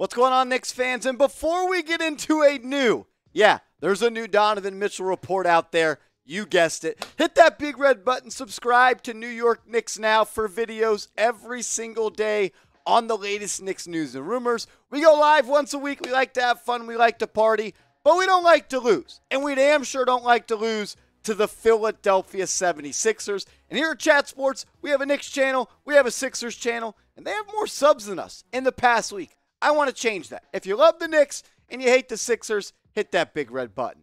What's going on, Knicks fans? And before we get into a new, there's a new Donovan Mitchell report out there. You guessed it. Hit that big red button. Subscribe to New York Knicks Now for videos every single day on the latest Knicks news and rumors. We go live once a week. We like to have fun. We like to party. But we don't like to lose. And we damn sure don't like to lose to the Philadelphia 76ers. And here at Chat Sports, we have a Knicks channel. We have a Sixers channel. And they have more subs than us in the past week. I want to change that. If you love the Knicks and you hate the Sixers, hit that big red button.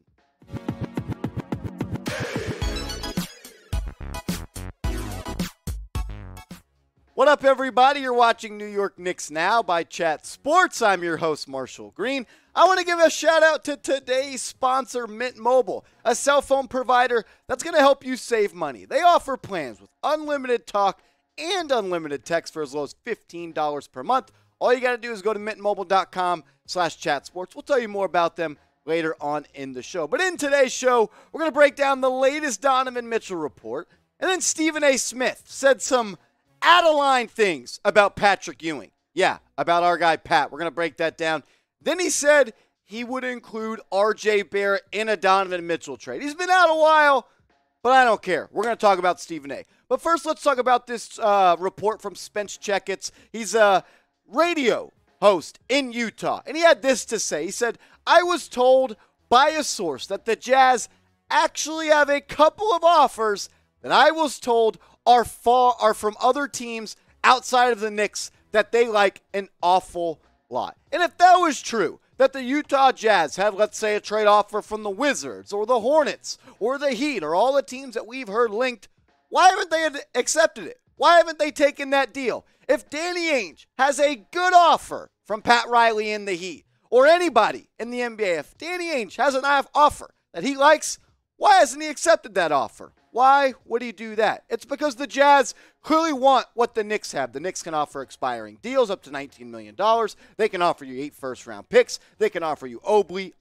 What up, everybody? You're watching New York Knicks Now by Chat Sports. I'm your host, Marshall Green. I want to give a shout-out to today's sponsor, Mint Mobile, a cell phone provider that's going to help you save money. They offer plans with unlimited talk and unlimited text for as low as $15 per month. All you got to do is go to mintmobile.com/chatsports. We'll tell you more about them later on in the show. But in today's show, we're going to break down the latest Donovan Mitchell report. And then Stephen A. Smith said some out-of-line things about Patrick Ewing. Yeah, about our guy Pat. We're going to break that down. Then he said he would include R.J. Barrett in a Donovan Mitchell trade. He's been out a while, but I don't care. We're going to talk about Stephen A. But first, let's talk about this report from Spence Checketts. He's a radio host in Utah, and he had this to say. He said, I was told by a source that the Jazz actually have a couple of offers that I was told are from other teams outside of the Knicks that they like an awful lot. And if that was true, that the Utah Jazz had, let's say, a trade offer from the Wizards or the Hornets or the Heat or all the teams that we've heard linked, why haven't they accepted it? Why haven't they taken that deal? If Danny Ainge has a good offer from Pat Riley in the Heat or anybody in the NBA, if Danny Ainge has an offer that he likes, why hasn't he accepted that offer? Why would he do that? It's because the Jazz clearly want what the Knicks have. The Knicks can offer expiring deals up to $19 million. They can offer you 8 first-round picks. They can offer you Obi,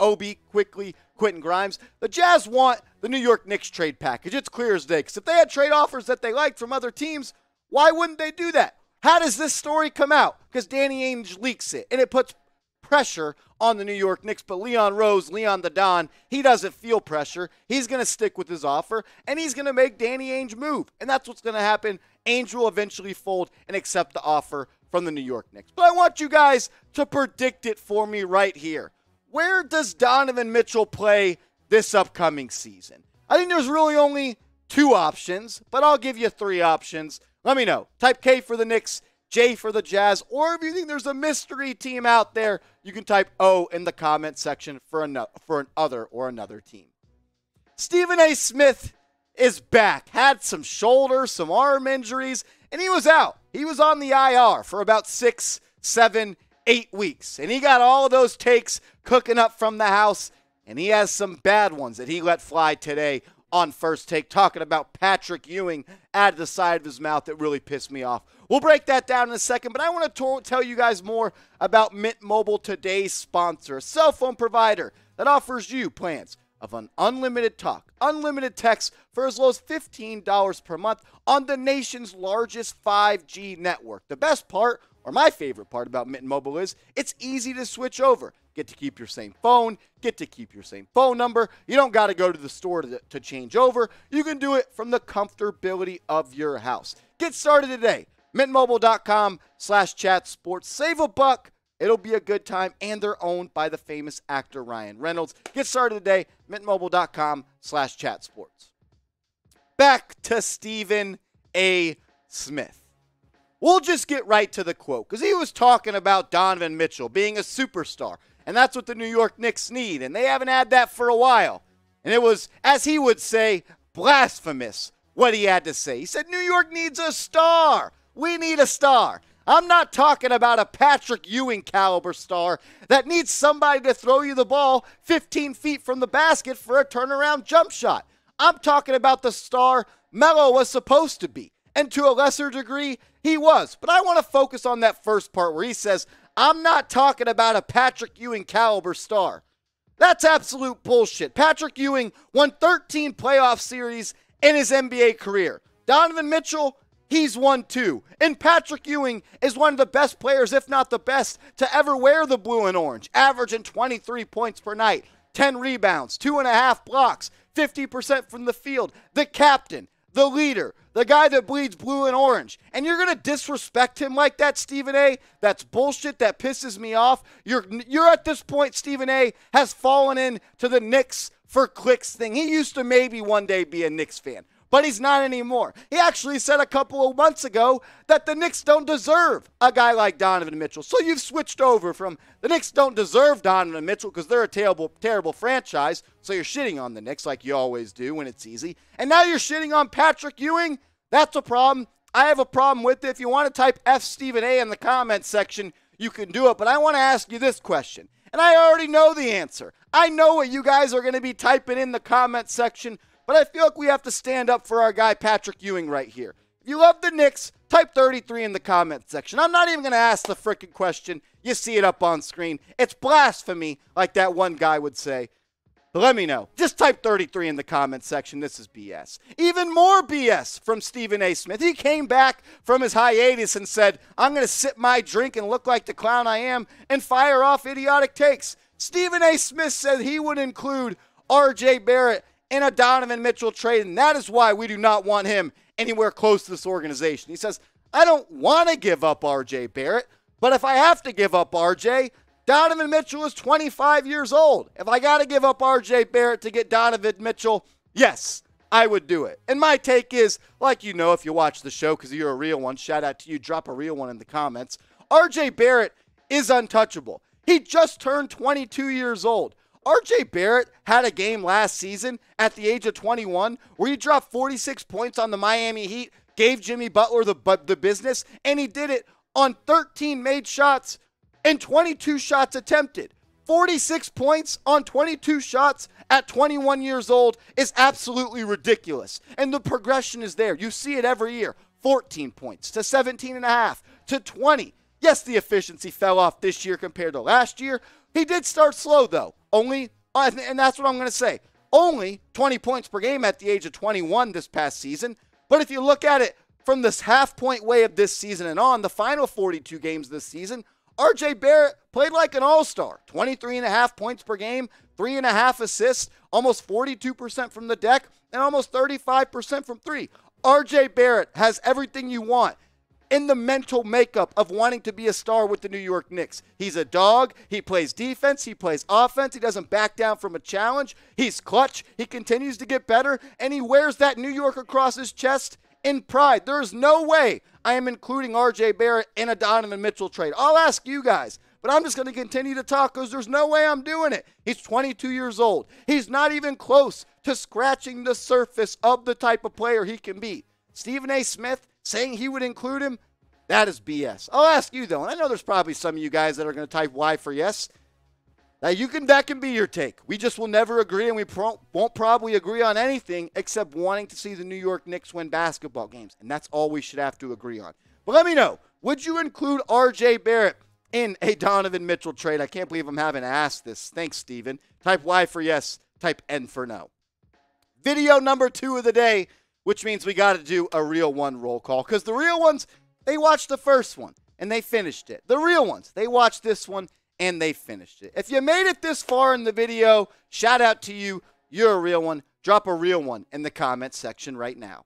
quickly, Quentin Grimes. The Jazz want the New York Knicks trade package. It's clear as day. Because if they had trade offers that they liked from other teams, why wouldn't they do that? How does this story come out? Because Danny Ainge leaks it, and it puts pressure on the New York Knicks, but Leon Rose, Leon the Don, he doesn't feel pressure. He's going to stick with his offer, and he's going to make Danny Ainge move, and that's what's going to happen. Ainge will eventually fold and accept the offer from the New York Knicks. But I want you guys to predict it for me right here. Where does Donovan Mitchell play this upcoming season? I think there's really only 2 options, but I'll give you 3 options. Let me know. Type K for the Knicks, J for the Jazz, or if you think there's a mystery team out there, you can type O in the comment section for another team. Stephen A. Smith is back. Had some shoulder, some arm injuries, and he was out. He was on the IR for about 6, 7, 8 weeks, and he got all of those takes cooking up from the house, and he has some bad ones that he let fly today on First Take, talking about Patrick Ewing out of the side of his mouth that really pissed me off. We'll break that down in a second, but I want to tell you guys more about Mint Mobile, today's sponsor, a cell phone provider that offers you plans of an unlimited talk, unlimited text for as low as $15 per month on the nation's largest 5G network. The best part, or my favorite part about Mint Mobile, is it's easy to switch over. Get to keep your same phone, get to keep your same phone number. You don't got to go to the store to change over. You can do it from the comfortability of your house. Get started today. MintMobile.com/chatsports. Save a buck. It'll be a good time, and they're owned by the famous actor Ryan Reynolds. Get started today. MintMobile.com/chatsports. Back to Stephen A. Smith. We'll just get right to the quote, because he was talking about Donovan Mitchell being a superstar, and that's what the New York Knicks need, and they haven't had that for a while. And it was, as he would say, blasphemous what he had to say. He said, New York needs a star. We need a star. I'm not talking about a Patrick Ewing caliber star that needs somebody to throw you the ball 15 feet from the basket for a turnaround jump shot. I'm talking about the star Melo was supposed to be. And to a lesser degree, he was. But I want to focus on that first part where he says, I'm not talking about a Patrick Ewing caliber star. That's absolute bullshit. Patrick Ewing won 13 playoff series in his NBA career. Donovan Mitchell, he's won two. And Patrick Ewing is one of the best players, if not the best, to ever wear the blue and orange, averaging 23 points per night, 10 rebounds, 2.5 blocks, 50% from the field, the captain, the leader, the guy that bleeds blue and orange. And you're going to disrespect him like that, Stephen A.? That's bullshit. That pisses me off. You're at this point, Stephen A. has fallen into the Knicks for clicks thing. He used to maybe one day be a Knicks fan, but he's not anymore. He actually said a couple of months ago that the Knicks don't deserve a guy like Donovan Mitchell. So you've switched over from the Knicks don't deserve Donovan Mitchell because they're a terrible, terrible franchise. So you're shitting on the Knicks like you always do when it's easy. And now you're shitting on Patrick Ewing. That's a problem. I have a problem with it. If you want to type F Stephen A in the comments section, you can do it. But I want to ask you this question, and I already know the answer. I know what you guys are going to be typing in the comments section, but I feel like we have to stand up for our guy Patrick Ewing right here. If you love the Knicks, type 33 in the comments section. I'm not even going to ask the freaking question. You see it up on screen. It's blasphemy, like that one guy would say. Let me know. Just type 33 in the comments section. This is BS. Even more BS from Stephen A. Smith. He came back from his hiatus and said, I'm going to sip my drink and look like the clown I am and fire off idiotic takes. Stephen A. Smith said he would include R.J. Barrett in a Donovan Mitchell trade, and that is why we do not want him anywhere close to this organization. He says, I don't want to give up R.J. Barrett, but if I have to give up R.J., Donovan Mitchell is 25 years old. If I got to give up R.J. Barrett to get Donovan Mitchell, yes, I would do it. And my take is, like you know if you watch the show because you're a real one, shout out to you, drop a real one in the comments, R.J. Barrett is untouchable. He just turned 22 years old. R.J. Barrett had a game last season at the age of 21 where he dropped 46 points on the Miami Heat, gave Jimmy Butler the business, and he did it on 13 made shots and 22 shots attempted. 46 points on 22 shots at 21 years old is absolutely ridiculous. And the progression is there. You see it every year. 14 points to 17.5 to 20. Yes, the efficiency fell off this year compared to last year. He did start slow, though. Only, and that's what I'm going to say, only 20 points per game at the age of 21 this past season. But if you look at it from this half-point way of this season and on, the final 42 games this season, R.J. Barrett played like an all-star, 23.5 points per game, 3.5 assists, almost 42% from the deck, and almost 35% from three. R.J. Barrett has everything you want in the mental makeup of wanting to be a star with the New York Knicks. He's a dog. He plays defense. He plays offense. He doesn't back down from a challenge. He's clutch. He continues to get better, and he wears that New York across his chest in pride. There is no way I am including R.J. Barrett in a Donovan Mitchell trade. I'll ask you guys, but I'm just going to continue to talk because there's no way I'm doing it. He's 22 years old. He's not even close to scratching the surface of the type of player he can be. Stephen A. Smith saying he would include him, that is BS. I'll ask you, though, and I know there's probably some of you guys that are going to type Y for yes. Now, that can be your take. We just will never agree, and we won't probably agree on anything except wanting to see the New York Knicks win basketball games, and that's all we should have to agree on. But let me know, would you include R.J. Barrett in a Donovan Mitchell trade? I can't believe I'm having to ask this. Thanks, Steven. Type Y for yes, type N for no. Video number 2 of the day, which means we got to do a real one roll call because the real ones, they watched the first one, and they finished it. The real ones, they watched this one, and they finished it. If you made it this far in the video, shout out to you. You're a real one. Drop a real one in the comments section right now.